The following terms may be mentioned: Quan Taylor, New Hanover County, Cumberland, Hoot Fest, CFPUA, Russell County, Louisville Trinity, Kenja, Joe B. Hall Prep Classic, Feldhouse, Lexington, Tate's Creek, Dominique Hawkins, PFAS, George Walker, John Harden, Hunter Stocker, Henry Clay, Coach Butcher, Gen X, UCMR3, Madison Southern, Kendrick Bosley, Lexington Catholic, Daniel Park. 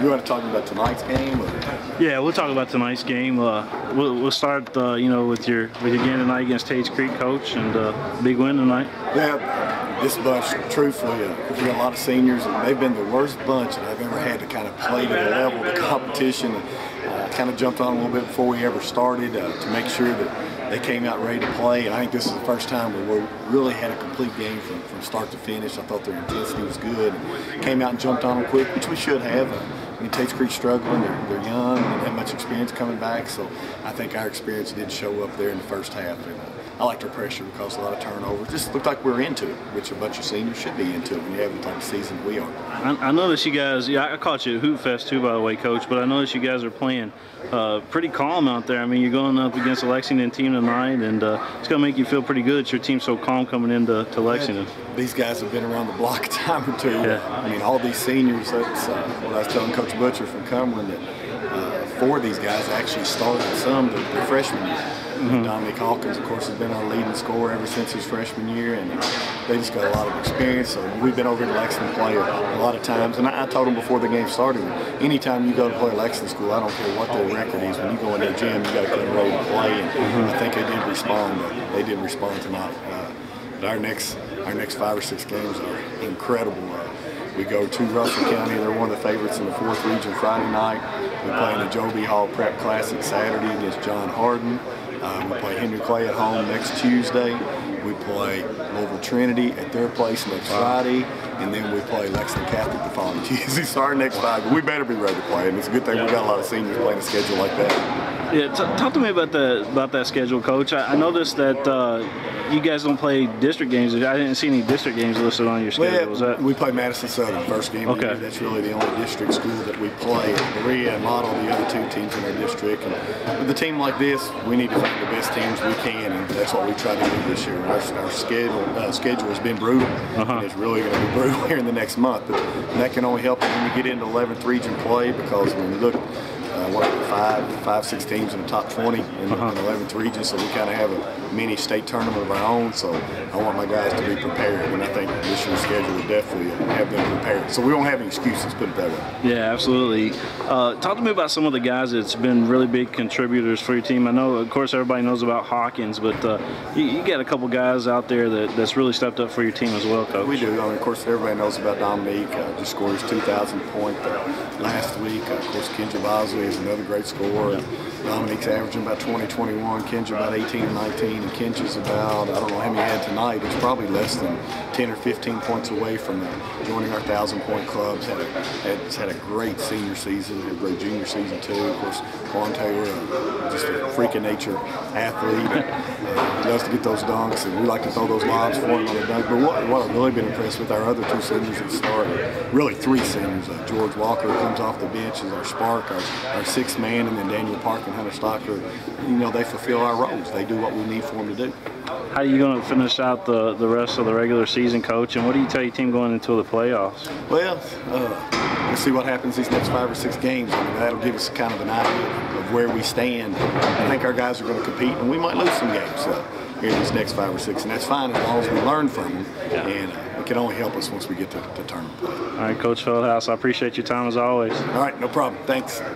You want to talk about tonight's game? Or? Yeah, we'll talk about tonight's game. We'll start, with your game tonight against Tate's Creek, Coach, and big win tonight. Yeah, this bunch, truthfully, we got a lot of seniors, and they've been the worst bunch that I've ever had to kind of play to the level of the competition. Kind of jumped on a little bit before we ever started to make sure that they came out ready to play. And I think this is the first time where we really had a complete game from start to finish. I thought their intensity was good. Came out and jumped on them quick, which we should have. I mean, Tate's Creek struggling, they're young, they don't have much experience coming back, so I think our experience did show up there in the first half. And I liked our pressure because a lot of turnovers. It just looked like we were into it, which a bunch of seniors should be into it when you have the type of season we are. I noticed you guys, yeah, I caught you at Hoot Fest too, by the way, Coach, but I noticed you guys are playing pretty calm out there. I mean, you're going up against a Lexington team tonight, and it's going to make you feel pretty good that your team's so calm coming into Lexington. Yeah, these guys have been around the block a time or two. Yeah. I mean, all these seniors, that's what I was telling Coach Butcher from Cumberland, that four of these guys actually started some their freshman year. Mm-hmm. Dominique Hawkins, of course, has been our leading scorer ever since his freshman year, and they just got a lot of experience. So we've been over to Lexington play a lot of times, and I told them before the game started, anytime you go to play Lexington school, I don't care what their record is, when you go in their gym, you got to cut a road and play, and I think they did respond. They did respond tonight. But our next 5 or 6 games are incredible. We go to Russell County, they're one of the favorites in the 4th region Friday night. We play in the Joe B. Hall Prep Classic Saturday against John Harden. We play Henry Clay at home next Tuesday. We play Louisville Trinity at their place next Friday. And then we play Lexington Catholic the following Tuesday. So our next 5, but we better be ready to play. And it's a good thing we got a lot of seniors playing a schedule like that. Yeah, talk to me about that schedule, Coach. I noticed that you guys don't play district games. I didn't see any district games listed on your schedule. Well, we play Madison Southern first game. Okay. That's really the only district school that we play. We model the other 2 teams in our district. And with a team like this, we need to find the best teams we can, and that's what we try to do this year. Our schedule has been brutal. And it's really going to be brutal here in the next month. But that can only help when we get into 11th region play, because when we look. Five, six teams in the top 20 in the 11th region, so we kind of have a mini state tournament of our own, so I want my guys to be prepared, and I think this year's schedule will definitely have them prepared. So we don't have any excuses, put it that way. Yeah, absolutely. Talk to me about some of the guys that's been really big contributors for your team. I know, of course, everybody knows about Hawkins, but you got a couple guys out there that's really stepped up for your team as well, Coach. We do. I mean, of course, everybody knows about Dominique. Just scored his 2,000 point last week. Of course, Kendrick Bosley is another great scorer. Dominique's averaging about 20, 21, Kenja about 18, 19, and Kenja's about, I don't know how many had tonight, it's probably less than 10 or 15 points away from joining our 1,000-point clubs. Had a great senior season, a great junior season too. Of course, Quan Taylor, just a freak of nature athlete. Loves to get those dunks, and we like to throw those lobs for him on the dunk. But what I've really been impressed with our other 2 seniors that started, really 3 seniors, George Walker comes off the bench as our spark, our 6th man, and then Daniel Park and Hunter Stocker. You know, they fulfill our roles. They do what we need for them to do. How are you going to finish out the rest of the regular season, Coach? And what do you tell your team going into the playoffs? Well, we'll see what happens these next 5 or 6 games. I mean, that'll give us kind of an idea of where we stand. I think our guys are going to compete, and we might lose some games here these next 5 or 6, and that's fine as long as we learn from them. Yeah. And it can only help us once we get to tournament play. All right, Coach Feldhouse, I appreciate your time as always. All right, no problem. Thanks.